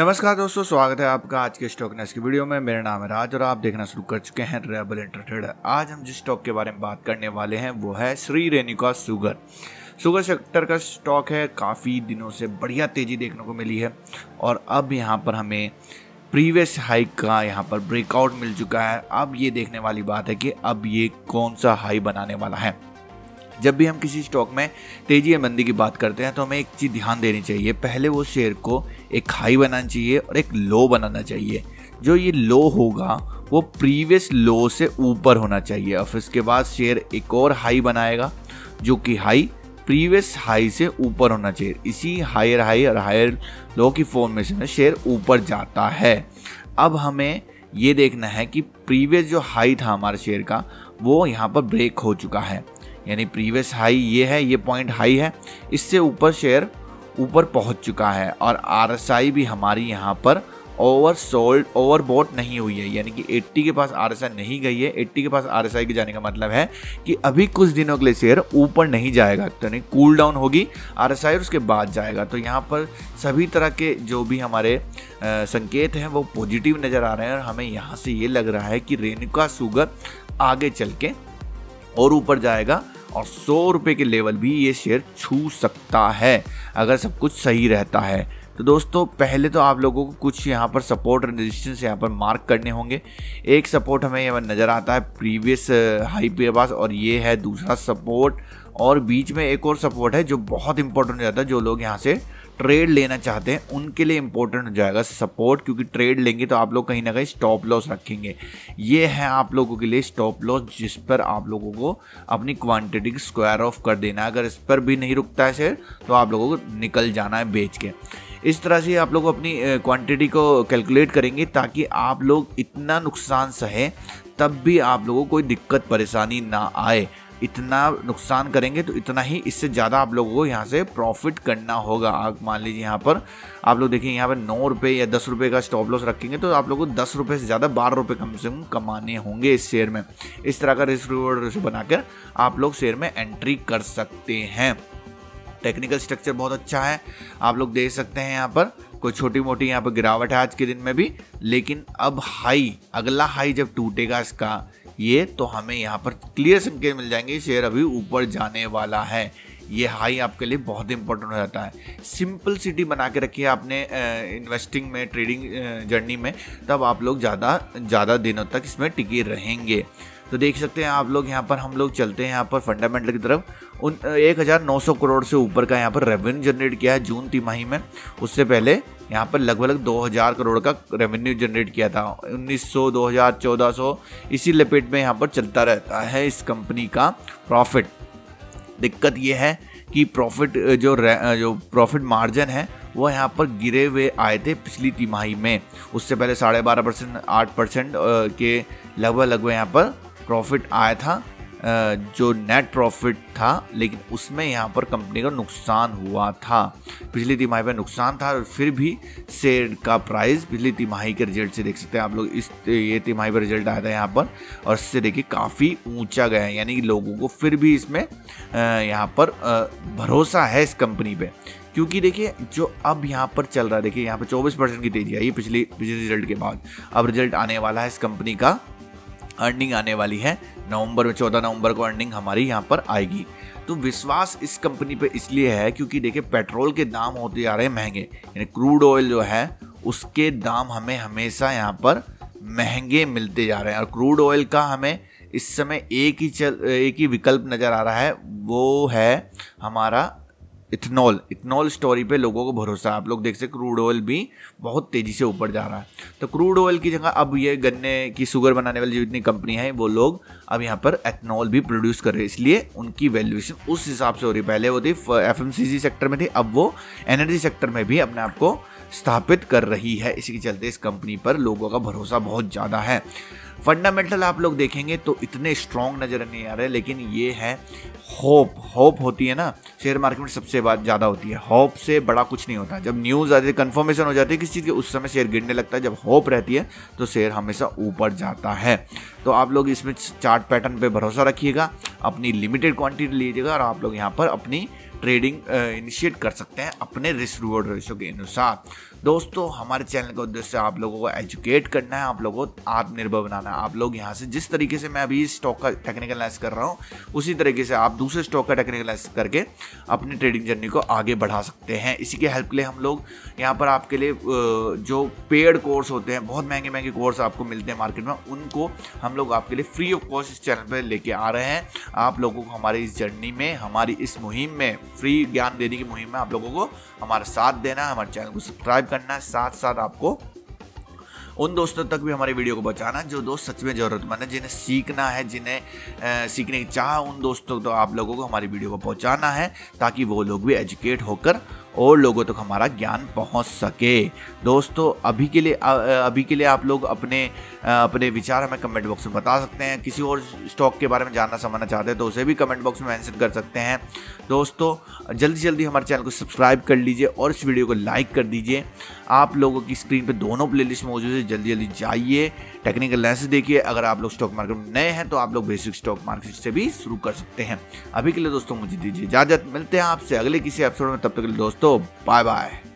नमस्कार दोस्तों, स्वागत है आपका आज के स्टॉकनेस की वीडियो में। मेरा नाम है राज और आप देखना शुरू कर चुके हैं रेबल इंटरट्रेडर। आज हम जिस स्टॉक के बारे में बात करने वाले हैं वो है श्री रेणुका सुगर सेक्टर का स्टॉक है। काफ़ी दिनों से बढ़िया तेज़ी देखने को मिली है और अब यहाँ पर हमें प्रीवियस हाइक का यहाँ पर ब्रेकआउट मिल चुका है। अब ये देखने वाली बात है कि अब ये कौन सा हाई बनाने वाला है। जब भी हम किसी स्टॉक में तेजी या मंदी की बात करते हैं तो हमें एक चीज़ ध्यान देनी चाहिए, पहले वो शेयर को एक हाई बनाना चाहिए और एक लो बनाना चाहिए। जो ये लो होगा वो प्रीवियस लो से ऊपर होना चाहिए और फिर इसके बाद शेयर एक और हाई बनाएगा जो कि हाई प्रीवियस हाई से ऊपर होना चाहिए। इसी हायर हाई और हायर लो की फॉर्मेशन में शेयर ऊपर जाता है। अब हमें ये देखना है कि प्रीवियस जो हाई था हमारे शेयर का वो यहाँ पर ब्रेक हो चुका है, यानी प्रीवियस हाई ये है, ये पॉइंट हाई है, इससे ऊपर शेयर ऊपर पहुंच चुका है और आरएसआई भी हमारी यहाँ पर ओवरबॉट नहीं हुई है, यानी कि 80 के पास आरएसआई नहीं गई है। 80 के पास आरएसआई के जाने का मतलब है कि अभी कुछ दिनों के लिए शेयर ऊपर नहीं जाएगा, तो यानी कूल डाउन होगी आरएसआई और उसके बाद जाएगा। तो यहाँ पर सभी तरह के जो भी हमारे संकेत हैं वो पॉजिटिव नज़र आ रहे हैं और हमें यहाँ से ये लग रहा है कि रेणुका सुगर आगे चल के और ऊपर जाएगा और 100 रुपये के लेवल भी ये शेयर छू सकता है अगर सब कुछ सही रहता है। तो दोस्तों, पहले तो आप लोगों को कुछ यहाँ पर सपोर्ट और रेजिस्टेंस यहाँ पर मार्क करने होंगे। एक सपोर्ट हमें यहाँ पर नज़र आता है प्रीवियस हाई के पास और ये है दूसरा सपोर्ट, और बीच में एक और सपोर्ट है जो बहुत इंपॉर्टेंट हो जाता है। जो लोग यहाँ से ट्रेड लेना चाहते हैं उनके लिए इंपॉर्टेंट हो जाएगा सपोर्ट, क्योंकि ट्रेड लेंगे तो आप लोग कहीं ना कहीं स्टॉप लॉस रखेंगे। ये है आप लोगों के लिए स्टॉप लॉस जिस पर आप लोगों को अपनी क्वांटिटी की स्क्वायर ऑफ कर देना है। अगर इस पर भी नहीं रुकता है शेयर तो आप लोगों को निकल जाना है बेच के। इस तरह से आप लोग अपनी क्वांटिटी को कैलकुलेट करेंगे ताकि आप लोग इतना नुकसान सहे तब भी आप लोगों को कोई दिक्कत परेशानी ना आए। इतना नुकसान करेंगे तो इतना ही, इससे ज़्यादा आप लोगों को यहाँ से प्रॉफिट करना होगा। आप मान लीजिए यहाँ पर आप लोग देखिए यहाँ पर 9 रुपये या 10 रुपये का स्टॉप लॉस रखेंगे तो आप लोगों को 10 रुपये से ज़्यादा 12 रुपये कम से कम कमाने होंगे इस शेयर में। इस तरह का रिस्क रिवॉर्ड रेशियो बनाकर आप लोग शेयर में एंट्री कर सकते हैं। टेक्निकल स्ट्रक्चर बहुत अच्छा है, आप लोग देख सकते हैं यहाँ पर कोई छोटी मोटी यहाँ पर गिरावट है आज के दिन में भी, लेकिन अब हाई अगला हाई जब टूटेगा इसका ये तो हमें यहाँ पर क्लियर संकेत मिल जाएंगे शेयर अभी ऊपर जाने वाला है। ये हाई आपके लिए बहुत इंपॉर्टेंट हो जाता है। सिंपल सिटी बना के रखिए आपने इन्वेस्टिंग में, ट्रेडिंग जर्नी में, तब आप लोग ज़्यादा दिनों तक इसमें टिके रहेंगे। तो देख सकते हैं आप लोग यहाँ पर, हम लोग चलते हैं यहाँ पर फंडामेंटल की तरफ। 1900 करोड़ से ऊपर का यहाँ पर रेवेन्यू जनरेट किया है जून तिमाही में। उससे पहले यहाँ पर लगभग 2000 करोड़ का रेवेन्यू जनरेट किया था। 1900, 2000, 1400 इसी लपेट में यहाँ पर चलता रहता है इस कंपनी का प्रॉफिट। दिक्कत ये है कि प्रॉफिट जो प्रॉफिट मार्जिन है वो यहाँ पर गिरे हुए आए थे पिछली तिमाही में। उससे पहले 12.5%, 8% के लगभग यहाँ पर प्रॉफिट आया था जो नेट प्रॉफिट था, लेकिन उसमें यहाँ पर कंपनी का नुकसान हुआ था। पिछली तिमाही पर नुकसान था और फिर भी शेयर का प्राइस पिछली तिमाही के रिजल्ट से देख सकते हैं आप लोग, इस ये तिमाही पर रिजल्ट आया था यहाँ पर और इससे देखिए काफ़ी ऊंचा गया है, यानी कि लोगों को फिर भी इसमें यहाँ पर भरोसा है इस कंपनी पे, क्योंकि देखिए जो अब यहाँ पर चल रहा है, देखिए यहाँ पर 24% की तेजी आई है पिछले रिजल्ट के बाद। अब रिजल्ट आने वाला है इस कंपनी का, अर्निंग आने वाली है नवंबर में, 14 नवंबर को अर्निंग हमारी यहाँ पर आएगी। तो विश्वास इस कंपनी पे इसलिए है क्योंकि देखिए पेट्रोल के दाम होते जा रहे हैं महंगे, यानी क्रूड ऑयल जो है उसके दाम हमें हमेशा यहाँ पर महंगे मिलते जा रहे हैं और क्रूड ऑयल का हमें इस समय एक ही विकल्प नज़र आ रहा है, वो है हमारा इथेनॉल स्टोरी पे लोगों को भरोसा। आप लोग देख सकते क्रूड ऑयल भी बहुत तेज़ी से ऊपर जा रहा है। तो क्रूड ऑयल की जगह अब ये गन्ने की शुगर बनाने वाली जो इतनी कंपनी है वो लोग अब यहाँ पर एथेनॉल भी प्रोड्यूस कर रहे हैं, इसलिए उनकी वैल्यूएशन उस हिसाब से हो रही है। पहले वो थी एफएमसीजी सेक्टर में थी, अब वो एनर्जी सेक्टर में भी अपने आप को स्थापित कर रही है। इसी के चलते इस कंपनी पर लोगों का भरोसा बहुत ज़्यादा है। फंडामेंटल आप लोग देखेंगे तो इतने स्ट्रॉन्ग नज़र नहीं आ रहे, लेकिन ये है होप होती है ना शेयर मार्केट में, सबसे बात ज़्यादा होती है। होप से बड़ा कुछ नहीं होता। जब न्यूज़ आती है, कंफर्मेशन हो जाती है किसी चीज़ की, उस समय शेयर गिरने लगता है। जब होप रहती है तो शेयर हमेशा ऊपर जाता है। तो आप लोग इसमें चार्ट पैटर्न पर भरोसा रखिएगा, अपनी लिमिटेड क्वान्टिटी लीजिएगा और आप लोग यहाँ पर अपनी ट्रेडिंग इनिशिएट कर सकते हैं अपने रिस्क रिवॉर्ड रेशो के अनुसार। दोस्तों हमारे चैनल का उद्देश्य आप लोगों को एजुकेट करना है, आप लोगों को आत्मनिर्भर बनाना है। आप लोग यहाँ से जिस तरीके से मैं अभी इस स्टॉक का टेक्निकल एनालिसिस कर रहा हूँ, उसी तरीके से आप दूसरे स्टॉक का टेक्निकल एनालिसिस करके अपनी ट्रेडिंग जर्नी को आगे बढ़ा सकते हैं। इसी के हेल्प के लिए हम लोग यहाँ पर आपके लिए जो पेड कोर्स होते हैं, बहुत महंगे महंगे कोर्स आपको मिलते हैं मार्केट में, उनको हम लोग आपके लिए फ्री ऑफ कॉस्ट इस चैनल पर लेके आ रहे हैं। आप लोगों को हमारी इस जर्नी में, हमारी इस मुहिम में, फ्री ज्ञान देने की मुहिम में आप लोगों को हमारा साथ देना है, हमारे चैनल को सब्सक्राइब करना है, साथ साथ आपको उन दोस्तों तक भी हमारी वीडियो को पहुँचाना जो दोस्त सच में ज़रूरतमंद है, जिन्हें सीखना है, जिन्हें सीखने की चाह, उन दोस्तों तो आप लोगों को हमारी वीडियो को पहुँचाना है ताकि वो लोग भी एजुकेट होकर और लोगों तक हमारा ज्ञान पहुंच सके। दोस्तों अभी के लिए आप लोग अपने विचार हमें कमेंट बॉक्स में बता सकते हैं। किसी और स्टॉक के बारे में जानना समझना चाहते हैं तो उसे भी कमेंट बॉक्स में मेंशन कर सकते हैं। दोस्तों जल्दी जल्दी हमारे चैनल को सब्सक्राइब कर लीजिए और इस वीडियो को लाइक कर दीजिए। आप लोगों की स्क्रीन पर दोनों प्लेलिस्ट मौजूद है, जल्दी जल्दी जाइए, टेक्निकल एनालिसिस देखिए। अगर आप लोग स्टॉक मार्केट में नए हैं तो आप लोग बेसिक स्टॉक मार्केट से भी शुरू कर सकते हैं। अभी के लिए दोस्तों मुझे दीजिए इजाज़त, मिलते हैं आपसे अगले किसी एपिसोड में। तब तक के लिए दोस्तों बाय बाय।